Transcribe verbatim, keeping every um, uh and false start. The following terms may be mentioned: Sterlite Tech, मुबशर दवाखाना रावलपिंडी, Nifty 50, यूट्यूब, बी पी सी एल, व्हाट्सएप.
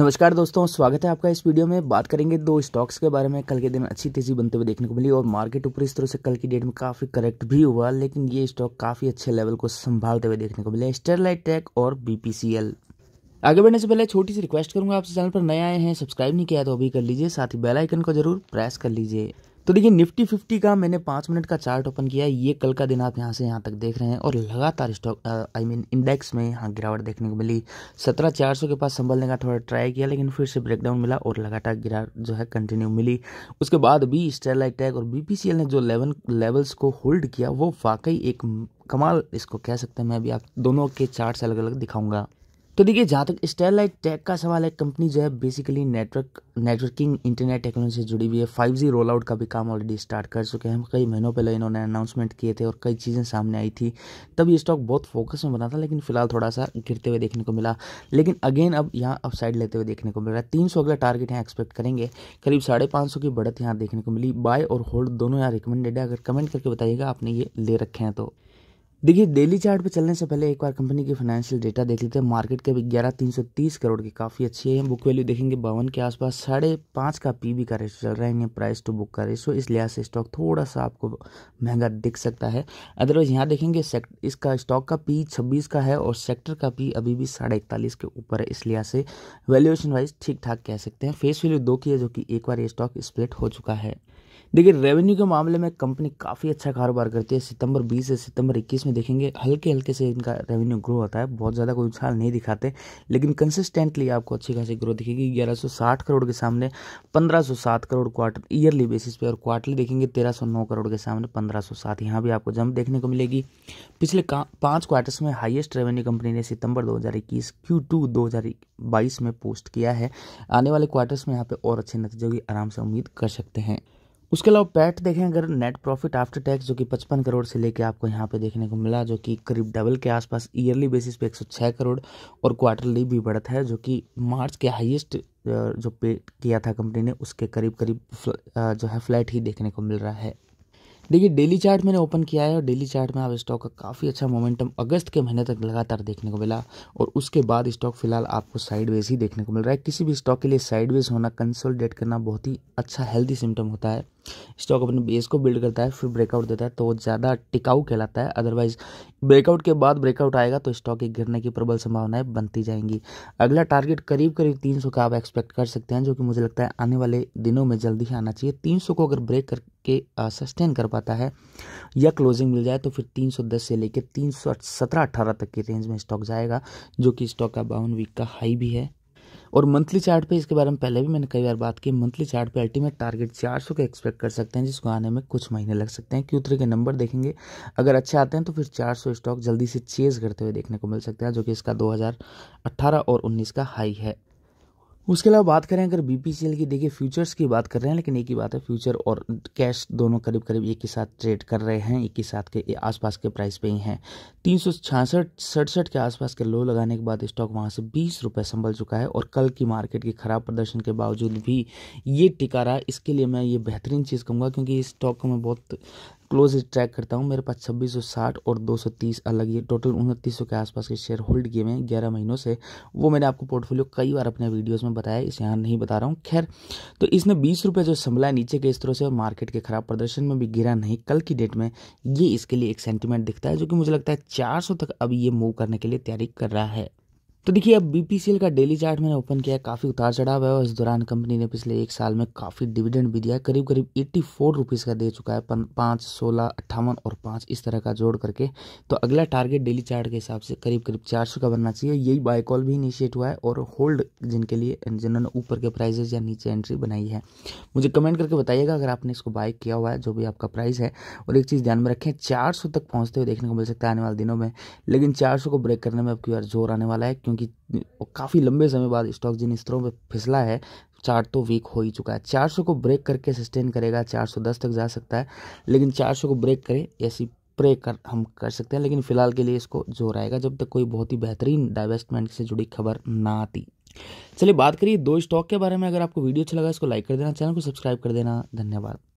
नमस्कार दोस्तों, स्वागत है आपका इस वीडियो में। बात करेंगे दो स्टॉक्स के बारे में। कल के दिन अच्छी तेजी बनते हुए देखने को मिली और मार्केट ऊपर इस तरह से कल की डेट में काफ़ी करेक्ट भी हुआ, लेकिन ये स्टॉक काफ़ी अच्छे लेवल को संभालते हुए देखने को मिले, स्टरलाइट टेक और बी पी सी एल। आगे बढ़ने से पहले छोटी सी रिक्वेस्ट करूंगा, आपसे चैनल पर नए आए हैं, सब्सक्राइब नहीं किया तो अभी कर लीजिए, साथ ही बेल आइकन को जरूर प्रेस कर लीजिए। तो देखिए, निफ्टी फिफ्टी का मैंने पाँच मिनट का चार्ट ओपन किया, ये कल का दिन आप यहाँ से यहाँ तक देख रहे हैं और लगातार स्टॉक आई मीन इंडेक्स में यहाँ गिरावट देखने को मिली। सत्रह चार सौ के पास संभलने का थोड़ा ट्राई किया, लेकिन फिर से ब्रेकडाउन मिला और लगातार गिरावट जो है कंटिन्यू मिली। उसके बाद भी स्टरलाइट टेक और बी पी सी एल ने जो लेवन लेवल्स को होल्ड किया वो वाकई एक कमाल, इसको कह सकते हैं। मैं अभी आप दोनों के चार्ट अलग अलग दिखाऊँगा। तो देखिए, जहाँ तक स्टरलाइट टेक का सवाल है, कंपनी जो है basically network networking internet technology से जुड़ी हुई है। फाइव जी रोल आउट का भी काम ऑलरेडी स्टार्ट कर चुके हैं। कई महीनों पहले इन्होंने अनाउंसमेंट किए थे और कई चीज़ें सामने आई थी, तब ये स्टॉक बहुत फोकस में बना था, लेकिन फिलहाल थोड़ा सा गिरते हुए देखने को मिला। लेकिन अगेन अब यहाँ अपसाइड लेते हुए देखने को मिल रहा है। तीन सौ अगला टारगेट यहाँ एक्सपेक्ट करेंगे, करीब साढ़े पाँच सौ की बढ़त यहाँ देखने को मिली। बाय और होल्ड दोनों यहाँ रिकमेंडेड है। अगर कमेंट करके बताइएगा आपने ये ले रखे हैं। तो देखिए, डेली चार्ट पे चलने से पहले एक बार कंपनी की फाइनेंशियल डेटा देख लेते हैं। मार्केट के भी ग्यारह तीन सौ तीस करोड़ की काफ़ी अच्छी है। बुक वैल्यू देखेंगे बावन के आसपास, साढ़े पाँच का पी बी का रेशो चल रहा है, प्राइस टू बुक का रेशो। इस लिहाज से स्टॉक थोड़ा सा आपको महंगा दिख सकता है। अदरवाइज यहाँ देखेंगे इसका स्टॉक का पी छब्बीस का है और सेक्टर का पी अभी भी साढ़े इकतालीस के ऊपर है। इस लिहाज से वैल्यूएशन वाइज ठीक ठाक कह सकते हैं। फेस वैल्यू दो की है, जो कि एक बार ये स्टॉक स्प्लिट हो चुका है। देखिए, रेवेन्यू के मामले में कंपनी काफ़ी अच्छा कारोबार करती है। सितंबर बीस से सितंबर इक्कीस में देखेंगे हल्के हल्के से इनका रेवेन्यू ग्रो होता है, बहुत ज़्यादा कोई उछाल नहीं दिखाते, लेकिन कंसिस्टेंटली आपको अच्छी खासी ग्रो दिखेगी। ग्यारह सौ साठ करोड़ के सामने पंद्रह सौ सात करोड़ क्वार्टर ईयरली बेसिस पे, और क्वार्टरली देखेंगे तेरह सौ नौ करोड़ के सामने पंद्रह सौ सात। यहाँ भी आपको जंप देखने को मिलेगी। पिछले पाँच क्वार्टर्स में हाईएस्ट रेवेन्यू कंपनी ने सितंबर दो हज़ार इक्कीस क्यू टू दो हज़ार बाईस में पोस्ट किया है। आने वाले क्वार्टर्स में यहाँ पर और अच्छे नतीजों की आराम से उम्मीद कर सकते हैं। उसके अलावा पैट देखें अगर, नेट प्रॉफिट आफ्टर टैक्स जो कि पचपन करोड़ से लेके आपको यहाँ पे देखने को मिला, जो कि करीब डबल के आसपास ईयरली बेसिस पे एक सौ छह करोड़ और क्वार्टरली भी बढ़त है, जो कि मार्च के हाईएस्ट जो पे किया था कंपनी ने उसके करीब करीब जो है फ्लैट ही देखने को मिल रहा है। देखिए, डेली चार्ट मैंने ओपन किया है और डेली चार्ट में आप स्टॉक का काफ़ी अच्छा मोमेंटम अगस्त के महीने तक लगातार देखने को मिला और उसके बाद स्टॉक फिलहाल आपको साइडवेज ही देखने को मिल रहा है। किसी भी स्टॉक के लिए साइडवेज होना, कंसोलिडेट करना बहुत ही अच्छा हेल्दी सिम्टम होता है। स्टॉक अपने बेस को बिल्ड करता है, फिर ब्रेकआउट देता है तो ज़्यादा टिकाऊ कहलाता है। अदरवाइज ब्रेकआउट के बाद ब्रेकआउट आएगा तो स्टॉक के गिरने की प्रबल संभावनाएं बनती जाएंगी। अगला टारगेट करीब करीब तीन सौ का आप एक्सपेक्ट कर सकते हैं, जो कि मुझे लगता है आने वाले दिनों में जल्दी ही आना चाहिए। तीन सौ को अगर ब्रेक करके सस्टेन कर पाता है या क्लोजिंग मिल जाए तो फिर तीन सौ दस से लेकर तीन सौ सत्रह अट्ठारह तक की रेंज में स्टॉक जाएगा, जो कि स्टॉक का बावन वीक का हाई भी है। और मंथली चार्ट पे इसके बारे में पहले भी मैंने कई बार बात की, मंथली चार्ट पे अल्टीमेट टारगेट चार सौ का एक्सपेक्ट कर सकते हैं, जिसको आने में कुछ महीने लग सकते हैं। क्यू थ्री के नंबर देखेंगे अगर अच्छे आते हैं तो फिर चार सौ स्टॉक जल्दी से चेज करते हुए देखने को मिल सकता है, जो कि इसका दो हज़ार अठारह और उन्नीस का हाई है। उसके अलावा बात करें अगर बी पी सी एल की, देखिए फ्यूचर्स की बात कर रहे हैं, लेकिन एक ही बात है, फ्यूचर और कैश दोनों करीब करीब एक ही साथ ट्रेड कर रहे हैं, एक ही साथ के आसपास के प्राइस पे ही हैं। तीन सौ छियासठ सड़सठ के आसपास के लो लगाने के बाद स्टॉक वहां से बीस रुपये संभल चुका है और कल की मार्केट के खराब प्रदर्शन के बावजूद भी ये टिका रहा। इसके लिए मैं ये बेहतरीन चीज़ कहूँगा, क्योंकि इस स्टॉक को मैं बहुत क्लोज ट्रैक करता हूं। मेरे पास छब्बीस सौ साठ और दो सौ तीस अलग, ये टोटल उनतीस सौ के आसपास के शेयर होल्ड किए हुए ग्यारह महीनों से। वो मैंने आपको पोर्टफोलियो कई बार अपने वीडियोस में बताया, इसे यहाँ नहीं बता रहा हूँ। खैर, तो इसने बीस रुपये जो संभला नीचे के स्तरों से और मार्केट के खराब प्रदर्शन में भी गिरा नहीं कल की डेट में, ये इसके लिए एक सेंटिमेंट दिखता है, जो कि मुझे लगता है चार सौ तक अब ये मूव करने के लिए तैयारी कर रहा है। तो देखिए, अब बी पी सी एल का डेली चार्ट मैंने ओपन किया है, काफ़ी उतार चढ़ाव है और इस दौरान कंपनी ने पिछले एक साल में काफ़ी डिविडेंड भी दिया है, करीब करीब एट्टी फोर रुपीज़ का दे चुका है, पाँच सोलह अट्ठावन और पाँच इस तरह का जोड़ करके। तो अगला टारगेट डेली चार्ट के हिसाब से करीब करीब चार सौ का बनना चाहिए। यही बाय कॉल भी इनिशिएट हुआ है और होल्ड जिनके लिए जिन्होंने ऊपर के प्राइजेज या नीचे एंट्री बनाई है, मुझे कमेंट करके बताइएगा अगर आपने इसको बाय किया हुआ है, जो भी आपका प्राइस है। और एक चीज़ ध्यान में रखें, चार सौ तक पहुँचते हुए देखने को मिल सकता है आने वाले दिनों में, लेकिन चार सौ को ब्रेक करने में अब की बार जोर आने वाला है, क्योंकि काफ़ी लंबे समय बाद स्टॉक जिन स्तरों पर फिसला है चार्ट तो वीक हो ही चुका है। चार सौ को ब्रेक करके सस्टेन करेगा, चार सौ दस तक जा सकता है, लेकिन चार सौ को ब्रेक करे ऐसी प्रे कर हम कर सकते हैं। लेकिन फिलहाल के लिए इसको जोर आएगा जब तक कोई बहुत ही बेहतरीन डाइवेस्टमेंट से जुड़ी खबर ना आती। चलिए, बात करिए दो स्टॉक के बारे में। अगर आपको वीडियो अच्छा लगा इसको लाइक कर देना, चैनल को सब्सक्राइब कर देना। धन्यवाद।